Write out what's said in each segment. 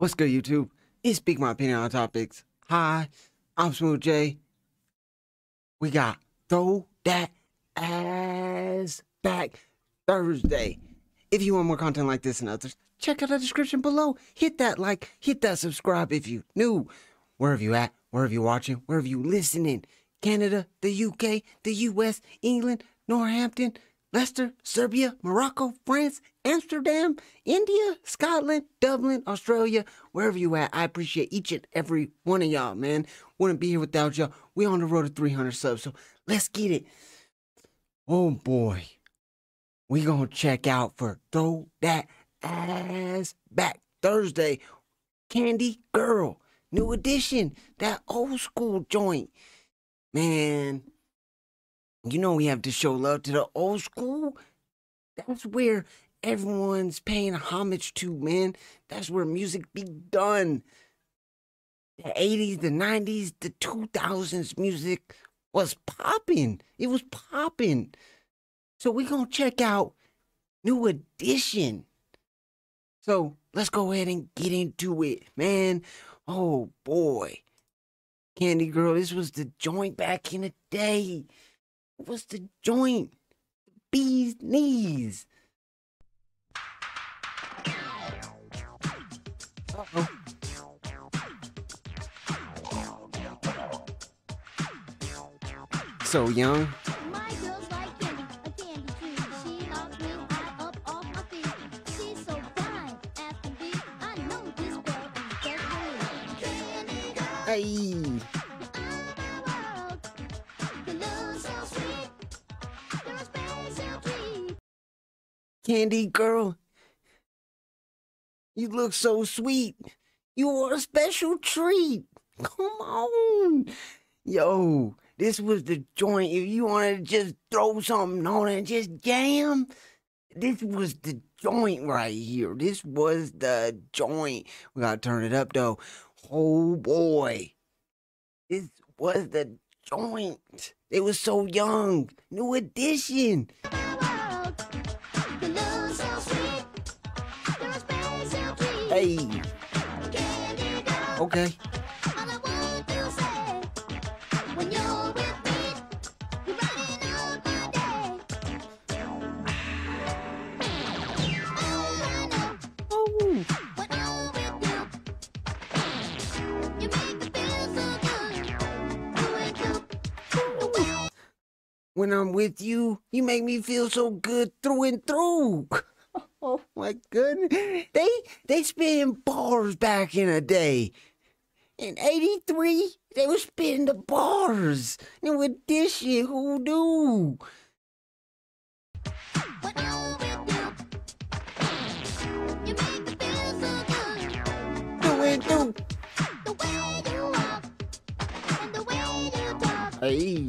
What's good, YouTube? It's Speak My Opinion on Topics. Hi, I'm Smooth J. We got Throw That Ass Back Thursday. If you want more content like this and others, check out the description below. Hit that like, hit that subscribe if you new. Wherever you at, wherever you watching, wherever you listening. Canada, the UK, the US, England, Northampton, Leicester, Serbia, Morocco, France, Amsterdam, India, Scotland, Dublin, Australia, wherever you at, I appreciate each and every one of y'all, man. Wouldn't be here without y'all. We on the road to 300 subs, so let's get it. Oh boy, we gonna check out for Throw That Ass Back Thursday, Candy Girl, New Edition, that old school joint, man. You know we have to show love to the old school. That's where everyone's paying homage to, man. That's where music be done. The 80s, the 90s, the 2000s music was popping. It was popping. So we're going to check out New Edition. So let's go ahead and get into it, man. Oh, boy. Candy Girl, this was the joint back in the day. Was the joint bee's knees? Uh-oh. So young. My girl's like candy, a candy tree. She loves me, I up off my feet. She's so fine, after me, I know this girl is definitely candy girl. Hey. Candy Girl, you look so sweet. You are a special treat. Come on. Yo, this was the joint. If you want to just throw something on and just jam, this was the joint right here. This was the joint. We got to turn it up, though. Oh, boy. This was the joint. They were so young. New Edition. Hey. Okay. When I'm with you, you make me feel so good through and through. Oh my goodness. They spin bars back in the day. In 83, they were spinning the bars. And with this shit, who do? The way you walk and the way you talk. Hey.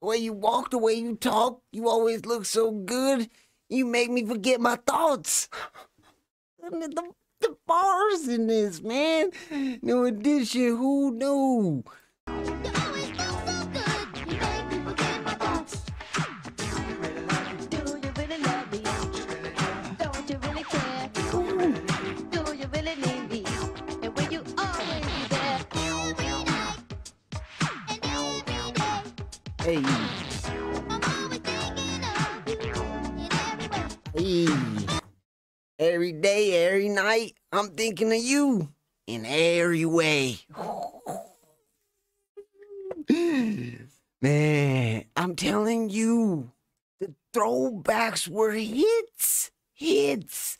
The way you walk, the way you talk, you always look so good. You make me forget my thoughts. The bars in this, man. New Edition, who knew? You always feel so good. You make me forget my thoughts. Do you really love me? Do you really love me? Don't you really care? Ooh. Do you really need me? And will you always be there? Every night and every day. Hey. Hey. Every day, every night, I'm thinking of you in every way. Man, I'm telling you, the throwbacks were hits. Hits.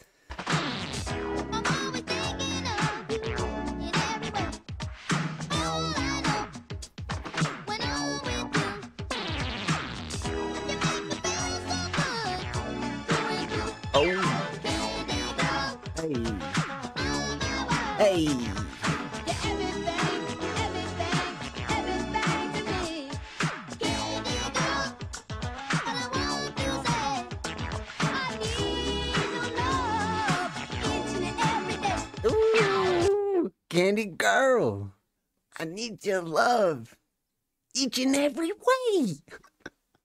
Hey. You're everything to me. Candy girl, all I want to say, I need your love each and every day. Ooh, Candy Girl, I need your love each and every way.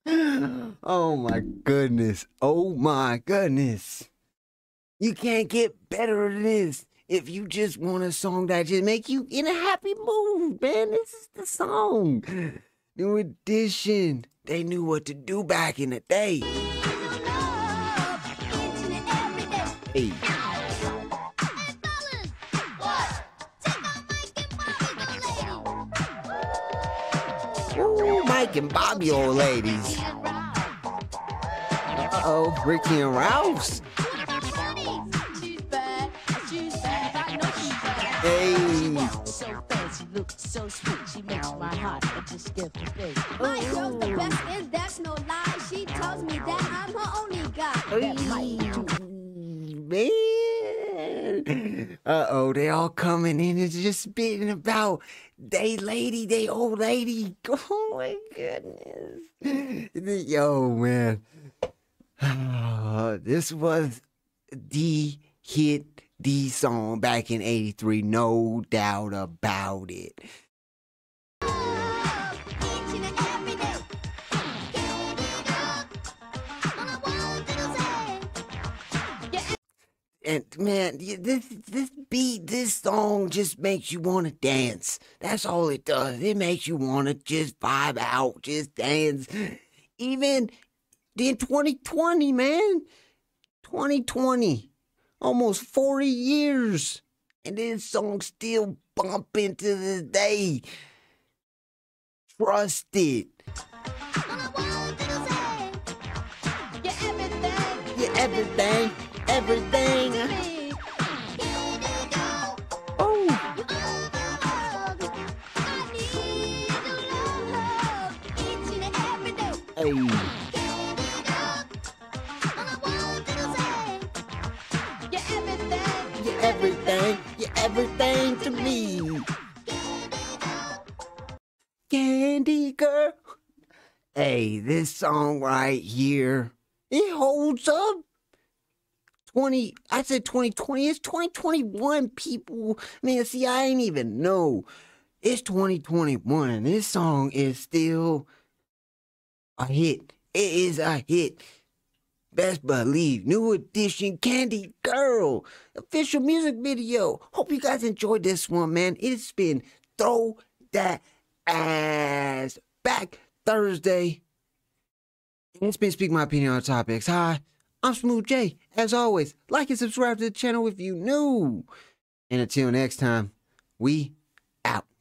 Oh my goodness. Oh my goodness. You can't get better than this. If you just want a song that just make you in a happy mood, man, this is the song. New Edition. They knew what to do back in the day. Hey. Ooh, Mike and Bobby, old ladies. Uh-oh, Ricky and Ralph's. Hey. So fancy, look so sweet, she makes my heart just skip a beat. My girl's the best, and that's no lie. She tells me that I'm her only guy. Hey, man. Uh-oh, they all coming in and just spitting about they lady, they old lady. Oh my goodness. Yo, man. This was the hit. The song back in '83, no doubt about it. And man, this beat, this song just makes you want to dance. That's all it does. It makes you want to just vibe out, just dance. Even in 2020, man, 2020. Almost 40 years, and this song still bumping to this day. Trust it. You're everything, everything. Oh. Hey. You're everything to me. Candy Girl. Hey, this song right here, it holds up. I said 2020, it's 2021, people. Man, see, I ain't even know. It's 2021. This song is still a hit. It is a hit. Best believe, New Edition, Candy Girl, official music video. Hope you guys enjoyed this one, man. It's been Throw That Ass Back Thursday. It's been Speak My Opinion on Topics. Hi, I'm Smooth J. As always, like and subscribe to the channel if you new. And until next time, we out.